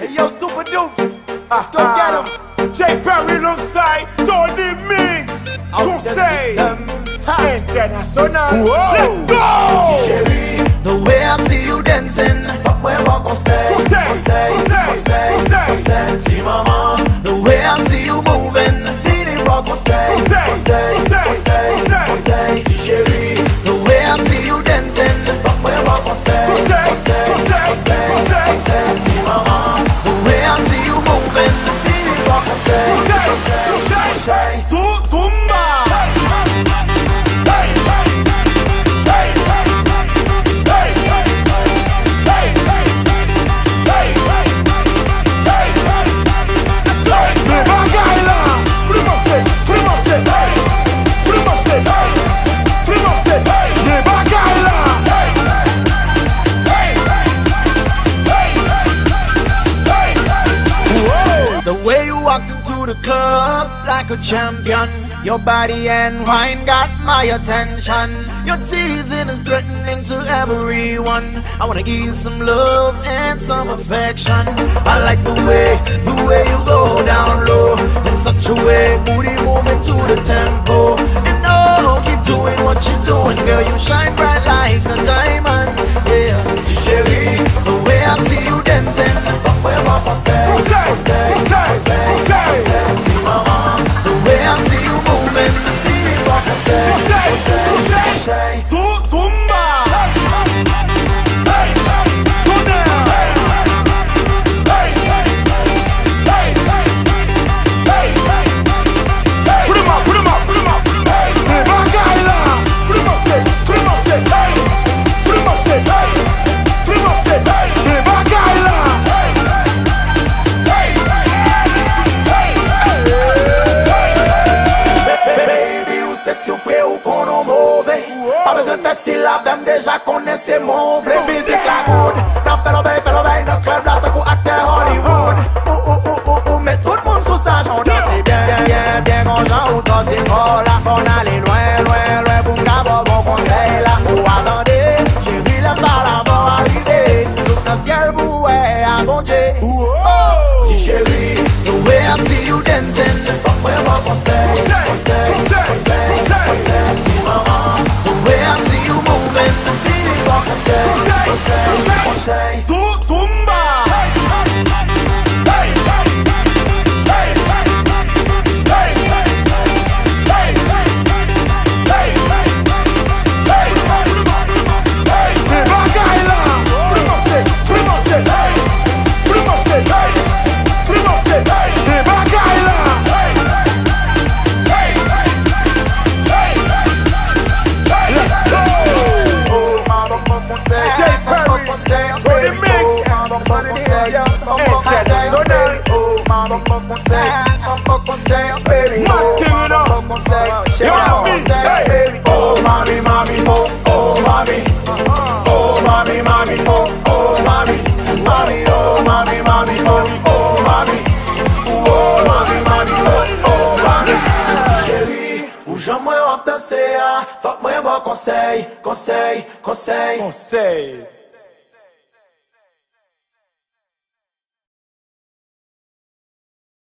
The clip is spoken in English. Hey, yo, Super Dupes. Let's go get him. J. Perry alongside Tonymix. Conseil International. Let's go. Chérie, the way I see you dancing, fuck me, what conseil, conseil, conseil, conseil. Ti maman, the way I see you moving, really what conseil, conseil, conseil, conseil. Ti chérie, the way I see you dancing, fuck me, what conseil, conseil, conseil, conseil. Ti maman, the way I see you moving, really what conseil, conseil, conseil. The way you walked into the club like a champion, your body and wine got my attention. Your teasing is threatening to everyone. I wanna give you some love and some affection. I like the way you go down low, in such a way, booty moving to the tempo. And oh, keep doing what you're doing, girl, you shine bright like a diamond. Yeah, Chérie, the way I see you dancing, même déjà connaissez mon vrai musique la good. N'a fait l'obéi dans club là t'as coup acteur Hollywood. Mais tout le monde sous sa jambe c'est bien, bien, bien grand genre ou quand il vole la faune aller loin, loin, loin pour qu'avoir bon conseil là. Oh attendez, j'ai vu la balle avant arriver, sous le ciel bouet à bondier. Oh, si chérie, the way I see you dancing, fuck me bon conseil, conseil, conseil, conseil. Si maman, the way I see you moving, really bon conseil, conseil, conseil. J'aime moi, on te sait, fuck moi, bon conseil, conseil, conseil, conseil.